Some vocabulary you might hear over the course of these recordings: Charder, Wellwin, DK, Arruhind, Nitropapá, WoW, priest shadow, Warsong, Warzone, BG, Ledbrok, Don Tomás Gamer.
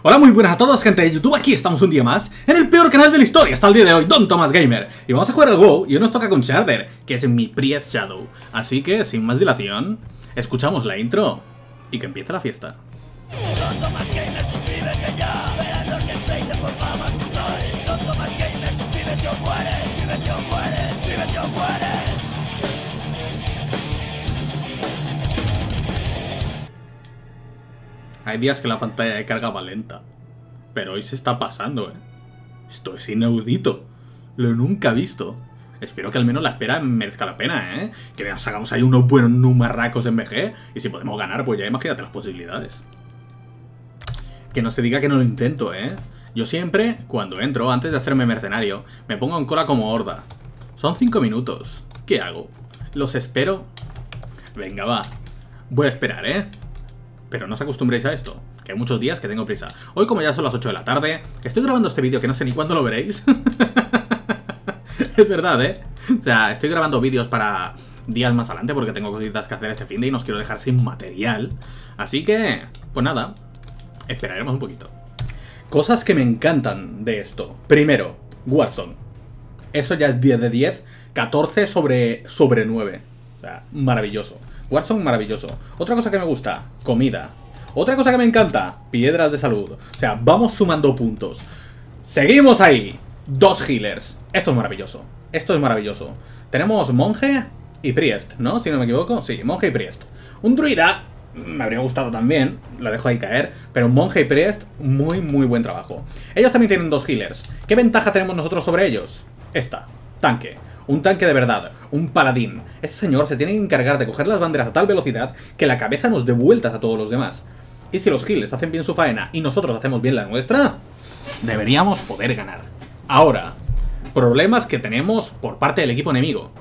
Hola, muy buenas a todos, gente de YouTube. Aquí estamos un día más en el peor canal de la historia hasta el día de hoy, Don Tomás Gamer. Y vamos a jugar al WoW y hoy nos toca con Charder, que es mi Priest Shadow. Así que, sin más dilación, escuchamos la intro y que empiece la fiesta. Don Tomás Gamer, suscríbete ya. Verás los gameplays de forma magistral. Don Tomás Gamer, suscríbete o muere. Suscríbete o muere. Suscríbete o muere. Hay días que la pantalla de carga va lenta, pero hoy se está pasando, ¿eh? Esto es inaudito. Lo nunca he visto. Espero que al menos la espera merezca la pena, ¿eh? Que nos hagamos ahí unos buenos numarracos en BG. Y si podemos ganar, pues ya imagínate las posibilidades. Que no se diga que no lo intento, ¿eh? Yo siempre, cuando entro, antes de hacerme mercenario, me pongo en cola como horda. Son 5 minutos. ¿Qué hago? ¿Los espero? Venga, va. Voy a esperar, ¿eh? Pero no os acostumbréis a esto, que hay muchos días que tengo prisa. Hoy, como ya son las 8 de la tarde, estoy grabando este vídeo que no sé ni cuándo lo veréis. Es verdad, ¿eh? O sea, estoy grabando vídeos para días más adelante porque tengo cositas que hacer este fin de y no os quiero dejar sin material. Así que, pues nada, esperaremos un poquito. Cosas que me encantan de esto. Primero, Warzone. Eso ya es 10 de 10, 14 sobre 9. O sea, maravilloso. Warsong, maravilloso. Otra cosa que me gusta, comida. Otra cosa que me encanta, piedras de salud. O sea, vamos sumando puntos. Seguimos ahí. 2 healers. Esto es maravilloso. Esto es maravilloso. Tenemos monje y priest, ¿no? Si no me equivoco. Sí, monje y priest. Un druida, me habría gustado también. Lo dejo ahí caer. Pero monje y priest, muy, muy buen trabajo. Ellos también tienen 2 healers. ¿Qué ventaja tenemos nosotros sobre ellos? Esta, tanque. Un tanque de verdad, un paladín. Este señor se tiene que encargar de coger las banderas a tal velocidad que la cabeza nos dé vueltas a todos los demás. Y si los healers hacen bien su faena y nosotros hacemos bien la nuestra, deberíamos poder ganar. Ahora, problemas que tenemos por parte del equipo enemigo.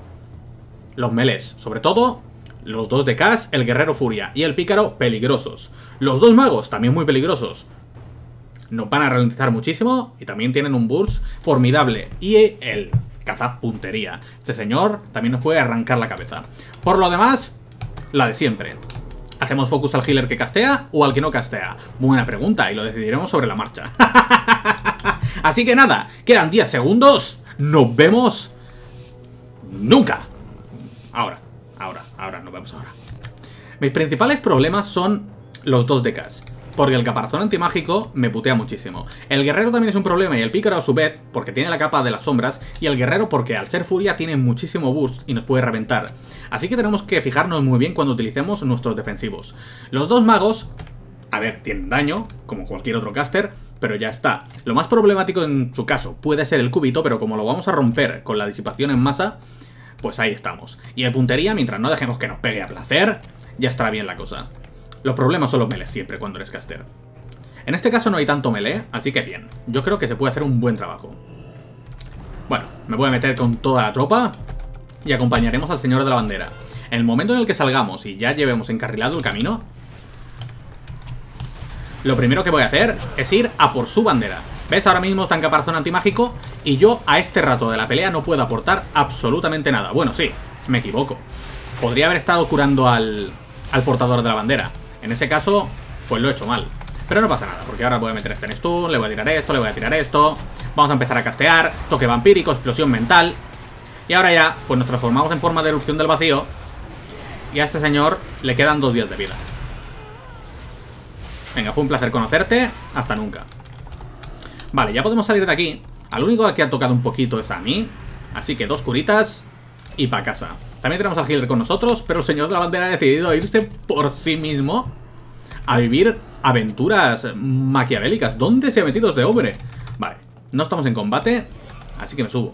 Los melees, sobre todo los 2 de Cash, el guerrero furia y el pícaro, peligrosos. Los 2 magos, también muy peligrosos. Nos van a ralentizar muchísimo y también tienen un burst formidable. Y el cazapuntería. Este señor también nos puede arrancar la cabeza. Por lo demás, la de siempre. ¿Hacemos focus al healer que castea o al que no castea? Buena pregunta y lo decidiremos sobre la marcha. Así que nada, quedan 10 segundos. Nos vemos nunca. Ahora, nos vemos ahora. Mis principales problemas son los 2 de Cash. Porque el caparazón antimágico me putea muchísimo. El guerrero también es un problema y el pícaro a su vez porque tiene la capa de las sombras y el guerrero porque al ser furia tiene muchísimo burst y nos puede reventar. Así que tenemos que fijarnos muy bien cuando utilicemos nuestros defensivos. Los 2 magos, a ver, tienen daño, como cualquier otro caster, pero ya está. Lo más problemático en su caso puede ser el cubito, pero como lo vamos a romper con la disipación en masa, pues ahí estamos. Y el puntería, mientras no dejemos que nos pegue a placer, ya estará bien la cosa. Los problemas son los melees siempre cuando eres caster. En este caso no hay tanto melee, así que bien. Yo creo que se puede hacer un buen trabajo. Bueno, me voy a meter con toda la tropa y acompañaremos al señor de la bandera. En el momento en el que salgamos y ya llevemos encarrilado el camino, lo primero que voy a hacer es ir a por su bandera. ¿Ves? Ahora mismo está en caparazón antimágico y yo a este rato de la pelea no puedo aportar absolutamente nada. Bueno, sí, me equivoco. Podría haber estado curando al portador de la bandera. En ese caso, pues lo he hecho mal. Pero no pasa nada, porque ahora voy a meter este en stun, le voy a tirar esto, le voy a tirar esto. Vamos a empezar a castear, toque vampírico, explosión mental. Y ahora ya, pues nos transformamos en forma de erupción del vacío. Y a este señor le quedan 2 días de vida. Venga, fue un placer conocerte. Hasta nunca. Vale, ya podemos salir de aquí. Al único al que ha tocado un poquito es a mí. Así que 2 curitas y pa' casa. También tenemos al healer con nosotros, pero el señor de la bandera ha decidido irse por sí mismo a vivir aventuras maquiavélicas. ¿Dónde se ha metido este hombre? Vale, no estamos en combate, así que me subo.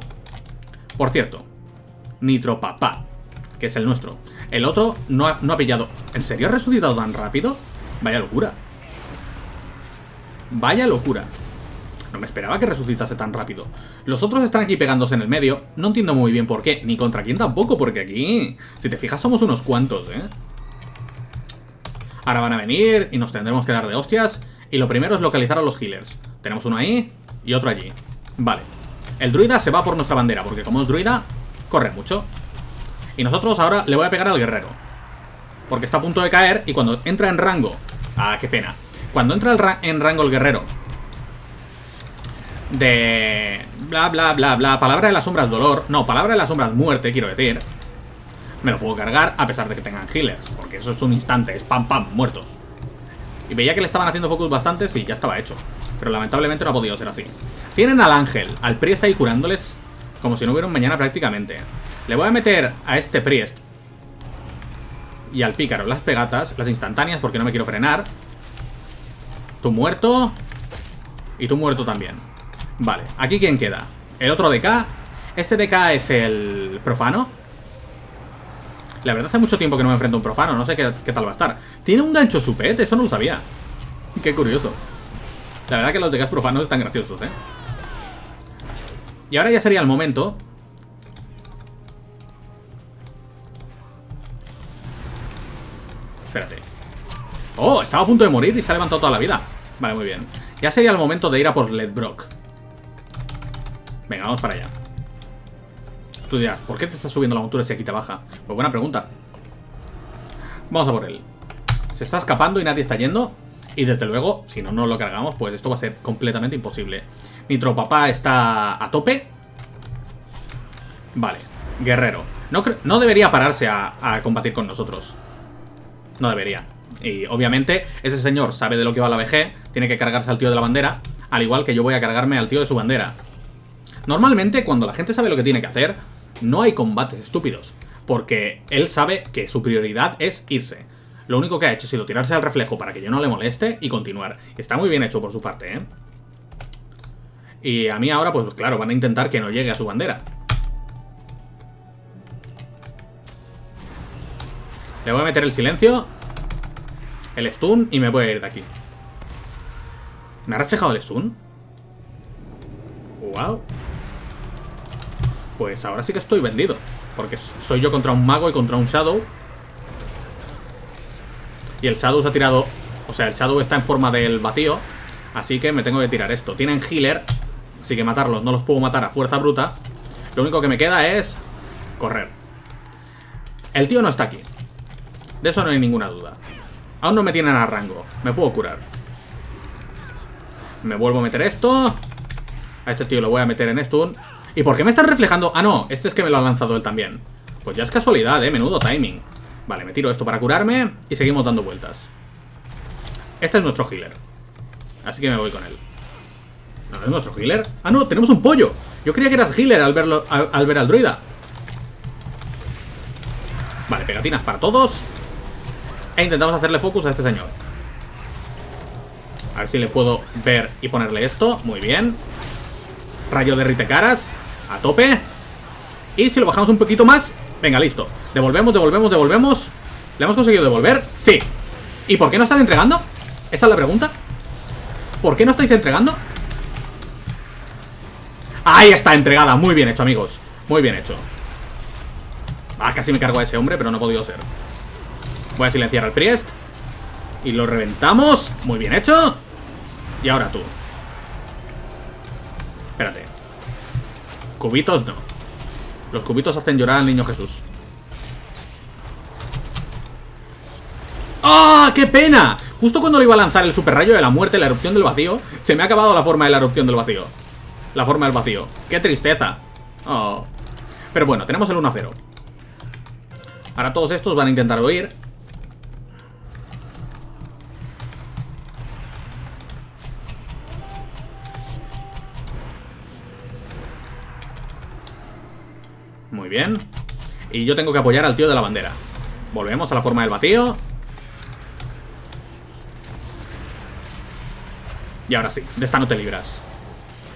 Por cierto, Nitropapá, que es el nuestro. El otro no ha pillado. ¿En serio ha resucitado tan rápido? Vaya locura. Vaya locura. No me esperaba que resucitase tan rápido. Los otros están aquí pegándose en el medio. No entiendo muy bien por qué, ni contra quién tampoco, porque aquí, si te fijas, somos unos cuantos, ¿eh? Ahora van a venir y nos tendremos que dar de hostias. Y lo primero es localizar a los healers. Tenemos uno ahí y otro allí. Vale, el druida se va por nuestra bandera, porque como es druida, corre mucho. Y nosotros ahora le voy a pegar al guerrero, porque está a punto de caer. Y cuando entra en rango... Ah, qué pena. Cuando entra en rango el guerrero de bla bla bla bla, palabra de las sombras dolor, no, palabra de las sombras muerte, quiero decir, me lo puedo cargar a pesar de que tengan healers, porque eso es un instante, es pam pam, muerto. Y veía que le estaban haciendo focus bastantes y ya estaba hecho, pero lamentablemente no ha podido ser así. Tienen al ángel, al priest ahí curándoles como si no hubiera un mañana prácticamente. Le voy a meter a este priest y al pícaro las pegatas, las instantáneas, porque no me quiero frenar. Tú muerto. Y tú muerto también. Vale, aquí ¿quién queda? El otro DK. Este DK es el profano. La verdad hace mucho tiempo que no me enfrento a un profano. No sé qué tal va a estar. Tiene un gancho supet, eso no lo sabía. Qué curioso. La verdad que los DKs profanos están graciosos, ¿eh? Y ahora ya sería el momento . Espérate. Oh, estaba a punto de morir y se ha levantado toda la vida. Vale, muy bien. Ya sería el momento de ir a por Ledbrok. Venga, vamos para allá. Tú dirás, ¿por qué te estás subiendo la montura si aquí te baja? Pues buena pregunta. Vamos a por él. Se está escapando y nadie está yendo. Y desde luego, si no nos lo cargamos, pues esto va a ser completamente imposible. Nitropapá está a tope. Vale, guerrero. No debería pararse a combatir con nosotros. No debería. Y obviamente ese señor sabe de lo que va la BG. Tiene que cargarse al tío de la bandera, al igual que yo voy a cargarme al tío de su bandera. Normalmente cuando la gente sabe lo que tiene que hacer, no hay combates estúpidos, porque él sabe que su prioridad es irse. Lo único que ha hecho ha sido tirarse al reflejo para que yo no le moleste y continuar. Está muy bien hecho por su parte, ¿eh? Y a mí ahora, pues claro, van a intentar que no llegue a su bandera. Le voy a meter el silencio, el stun y me voy a ir de aquí. ¿Me ha reflejado el stun? ¡Wow! Pues ahora sí que estoy vendido, porque soy yo contra un mago y contra un shadow. Y el shadow se ha tirado... O sea, el shadow está en forma del vacío, así que me tengo que tirar esto. Tienen healer, así que matarlos no los puedo matar a fuerza bruta. Lo único que me queda es correr. El tío no está aquí, de eso no hay ninguna duda. Aún no me tienen a rango. Me puedo curar. Me vuelvo a meter esto. A este tío lo voy a meter en stun. ¿Y por qué me están reflejando? Ah, no. Este es que me lo ha lanzado él también. Pues ya es casualidad, ¿eh? Menudo timing. Vale, me tiro esto para curarme y seguimos dando vueltas. Este es nuestro healer, así que me voy con él. ¿No es nuestro healer? Ah, no. Tenemos un pollo. Yo creía que era el healer al ver al druida. Vale, pegatinas para todos. E intentamos hacerle focus a este señor. A ver si le puedo ver y ponerle esto. Muy bien. Rayo derrite caras. A tope. Y si lo bajamos un poquito más. Venga, listo. Devolvemos, devolvemos, devolvemos. ¿Le hemos conseguido devolver? Sí. ¿Y por qué no están entregando? Esa es la pregunta. ¿Por qué no estáis entregando? Ahí está, entregada. Muy bien hecho, amigos. Muy bien hecho. Ah, casi me cargo a ese hombre, pero no ha podido ser. Voy a silenciar al priest y lo reventamos. Muy bien hecho. Y ahora tú. Espérate. Cubitos no. Los cubitos hacen llorar al niño Jesús. ¡Ah! ¡Oh, qué pena! Justo cuando le iba a lanzar el super rayo de la muerte, la erupción del vacío, se me ha acabado la forma de la erupción del vacío. La forma del vacío. ¡Qué tristeza! Oh. Pero bueno, tenemos el 1-0. Ahora todos estos van a intentar huir. Muy bien. Y yo tengo que apoyar al tío de la bandera. Volvemos a la forma del vacío. Y ahora sí, de esta no te libras.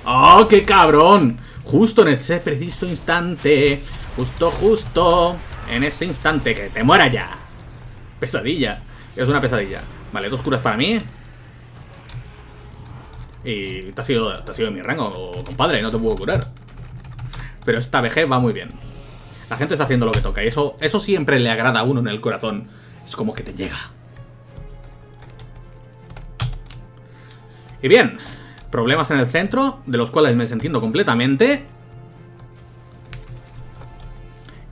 ¡Oh, qué cabrón! Justo en ese preciso instante. Justo, justo. En ese instante, que te muera ya. Pesadilla. Es una pesadilla. Vale, 2 curas para mí. Y te has ido de mi rango, compadre. No te puedo curar. Pero esta BG va muy bien. La gente está haciendo lo que toca. Y eso siempre le agrada a uno en el corazón. Es como que te llega. Y bien. Problemas en el centro, de los cuales me desentiendo completamente.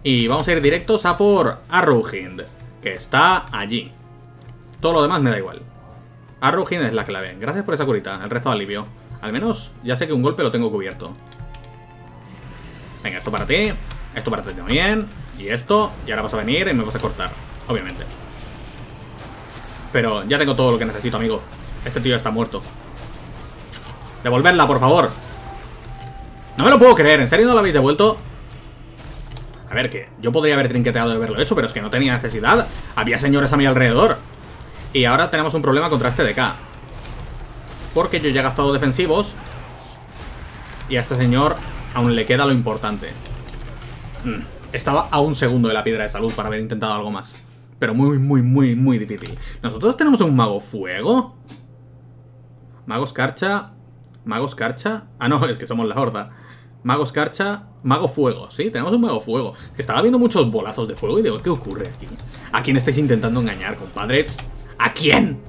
Y vamos a ir directos a por Arruhind, que está allí. Todo lo demás me da igual. Arruhind es la clave. Gracias por esa curita. El rezo de alivio. Al menos ya sé que un golpe lo tengo cubierto. Venga, esto para ti. Esto para ti también. Y esto. Y ahora vas a venir y me vas a cortar. Obviamente. Pero ya tengo todo lo que necesito, amigo. Este tío está muerto. Devolverla, por favor. No me lo puedo creer. ¿En serio no la habéis devuelto? A ver, que yo podría haber trinqueteado de haberlo hecho, pero es que no tenía necesidad. Había señores a mi alrededor. Y ahora tenemos un problema contra este DK, porque yo ya he gastado defensivos y a este señor aún le queda lo importante. Estaba a un segundo de la piedra de salud para haber intentado algo más, pero muy difícil. Nosotros tenemos un mago fuego. Mago escarcha. Mago escarcha. Ah, no, es que somos la horda. Mago escarcha, mago fuego. Sí, tenemos un mago fuego. Que estaba viendo muchos bolazos de fuego y digo, ¿qué ocurre aquí? ¿A quién estáis intentando engañar, compadres? ¿A quién?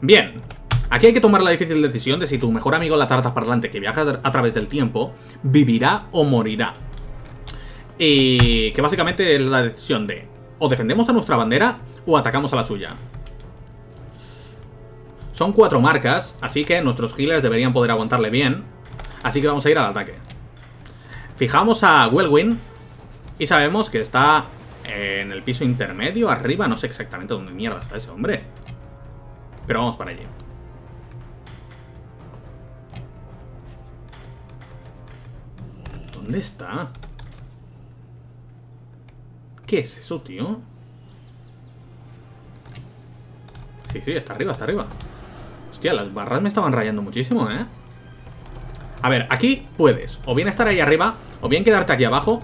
Bien. Aquí hay que tomar la difícil decisión de si tu mejor amigo la tarta parlante que viaja a través del tiempo vivirá o morirá. Y que básicamente es la decisión de o defendemos a nuestra bandera o atacamos a la suya. Son 4 marcas, así que nuestros healers deberían poder aguantarle bien. Así que vamos a ir al ataque. Fijamos a Wellwin y sabemos que está en el piso intermedio, arriba. No sé exactamente dónde mierda está ese hombre, pero vamos para allí. ¿Dónde está? ¿Qué es eso, tío? Sí, está arriba, está arriba. Hostia, las barras me estaban rayando muchísimo, ¿eh? A ver, aquí puedes o bien estar ahí arriba o bien quedarte aquí abajo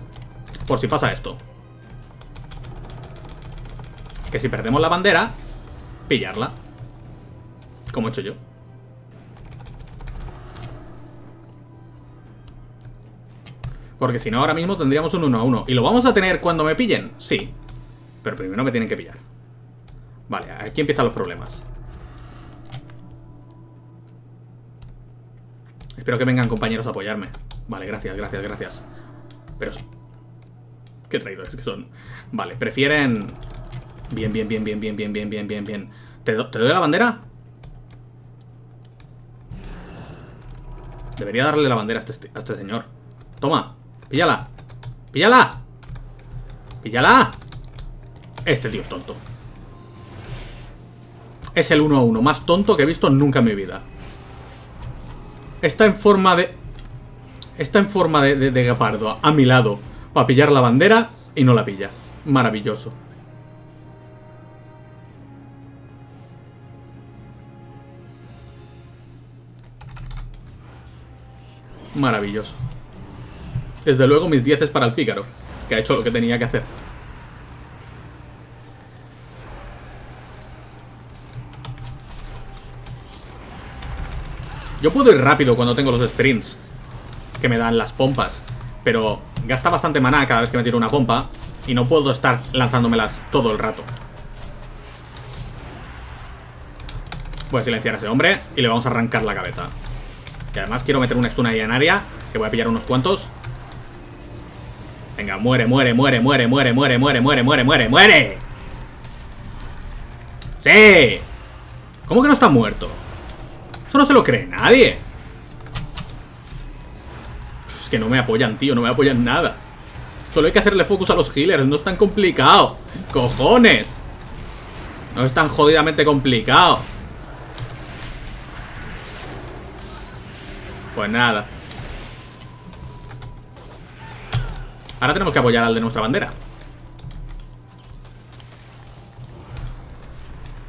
por si pasa esto. Que si perdemos la bandera, pillarla. Como he hecho yo. Porque si no, ahora mismo tendríamos un 1-1. ¿Y lo vamos a tener cuando me pillen? Sí. Pero primero me tienen que pillar. Vale, aquí empiezan los problemas. Espero que vengan compañeros a apoyarme. Vale, gracias, gracias, gracias. Pero... qué traidores que son. Vale, prefieren... Bien, bien, bien, bien, bien, bien, bien, bien, bien, bien. ¿Te doy la bandera? Debería darle la bandera a este señor. Toma, píllala. ¡Píllala! ¡Píllala! Este tío es tonto. Es el 1-1 más tonto que he visto nunca en mi vida. Está en forma de... está en forma de guepardo a mi lado para pillar la bandera y no la pilla. Maravilloso. Maravilloso. Desde luego mis 10 es para el pícaro, que ha hecho lo que tenía que hacer. Yo puedo ir rápido cuando tengo los sprints que me dan las pompas, pero gasta bastante maná cada vez que me tiro una pompa y no puedo estar lanzándomelas todo el rato. Voy a silenciar a ese hombre y le vamos a arrancar la cabeza. Y además quiero meter una stun ahí en área, que voy a pillar unos cuantos. Venga, muere, muere, muere, muere, muere, muere, muere, muere, muere, muere, muere. ¡Sí! ¿Cómo que no está muerto? Eso no se lo cree nadie. Es que no me apoyan, tío. No me apoyan nada. Solo hay que hacerle focus a los healers. No es tan complicado. ¡Cojones! No es tan jodidamente complicado. Pues nada. Ahora tenemos que apoyar al de nuestra bandera.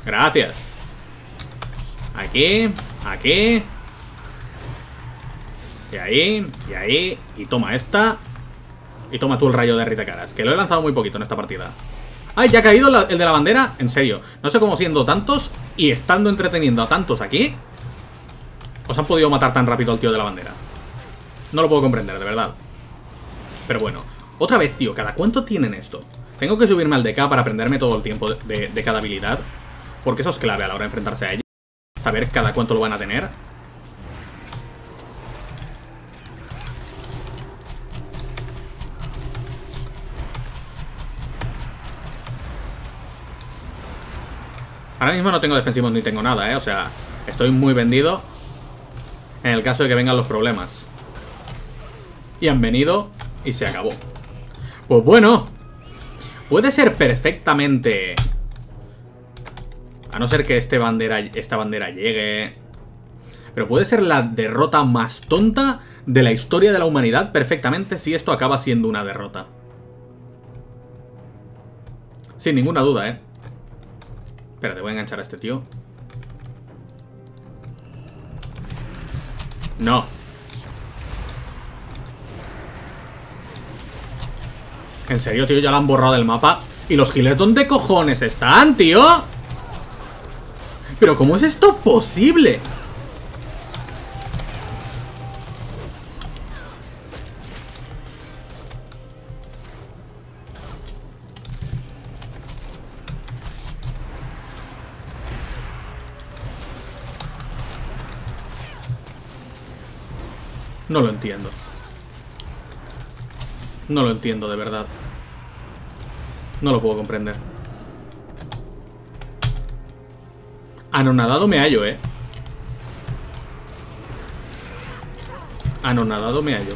Gracias. Aquí... aquí. Y ahí, y ahí. Y toma esta. Y toma tú el rayo de Ritacaras, que lo he lanzado muy poquito en esta partida. ¡Ay, ya ha caído el de la bandera! En serio, no sé cómo siendo tantos y estando entreteniendo a tantos aquí os han podido matar tan rápido al tío de la bandera. No lo puedo comprender, de verdad. Pero bueno, otra vez, tío, ¿cada cuánto tienen esto? Tengo que subirme al DK para aprenderme todo el tiempo de cada habilidad, porque eso es clave a la hora de enfrentarse a ellos. Saber cada cuánto lo van a tener. Ahora mismo no tengo defensivos ni tengo nada, o sea, estoy muy vendido en el caso de que vengan los problemas. Y han venido y se acabó. Pues bueno, puede ser perfectamente. A no ser que esta bandera llegue. Pero puede ser la derrota más tonta de la historia de la humanidad perfectamente si esto acaba siendo una derrota. Sin ninguna duda, Espérate, voy a enganchar a este tío. No. En serio, tío, ya la han borrado del mapa. ¿Y los healers dónde cojones están, tío? ¿Pero cómo es esto posible? No lo entiendo. No lo entiendo, de verdad. No lo puedo comprender. Anonadado me hallo, Anonadado me hallo.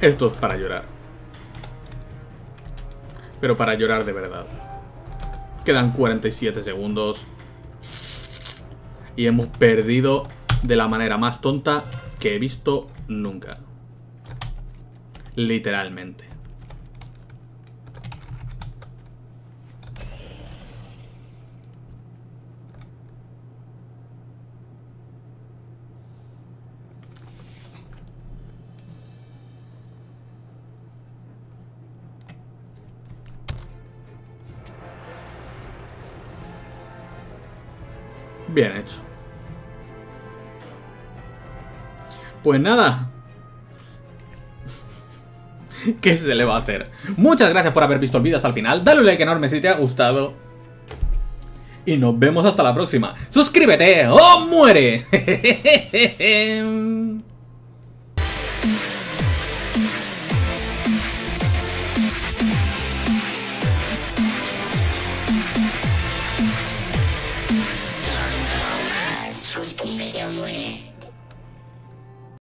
Esto es para llorar. Pero para llorar de verdad. Quedan 47 segundos. Y hemos perdido de la manera más tonta que he visto nunca. Literalmente. Bien hecho. Pues nada. ¿Qué se le va a hacer? Muchas gracias por haber visto el vídeo hasta el final. Dale un like enorme si te ha gustado. Y nos vemos hasta la próxima. Suscríbete o muere.